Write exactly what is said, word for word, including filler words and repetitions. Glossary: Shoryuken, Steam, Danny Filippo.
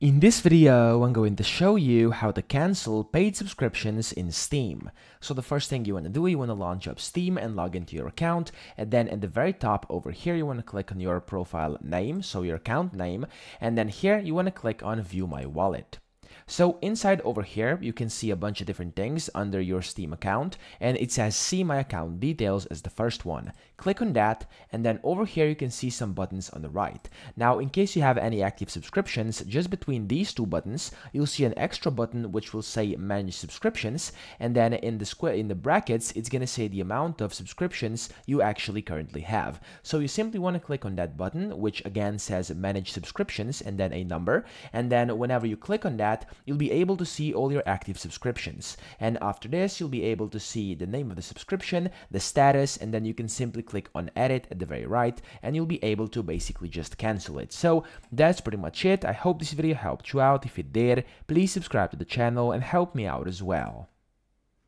In this video, I'm going to show you how to cancel paid subscriptions in Steam. So the first thing you want to do, you want to launch up Steam and log into your account. And then at the very top over here, you want to click on your profile name, so your account name. And then here, you want to click on View My Wallet. So inside over here, you can see a bunch of different things under your Steam account. And it says See My Account Details as the first one. Click on that. And then over here, you can see some buttons on the right. Now, in case you have any active subscriptions, just between these two buttons, you'll see an extra button which will say Manage Subscriptions. And then in the square in the brackets, it's going to say the amount of subscriptions you actually currently have. So you simply want to click on that button, which again says Manage Subscriptions and then a number. And then whenever you click on that, you'll be able to see all your active subscriptions. And after this, you'll be able to see the name of the subscription, the status, and then you can simply click on edit at the very right, and you'll be able to basically just cancel it. So that's pretty much it. I hope this video helped you out. If it did, please subscribe to the channel and help me out as well.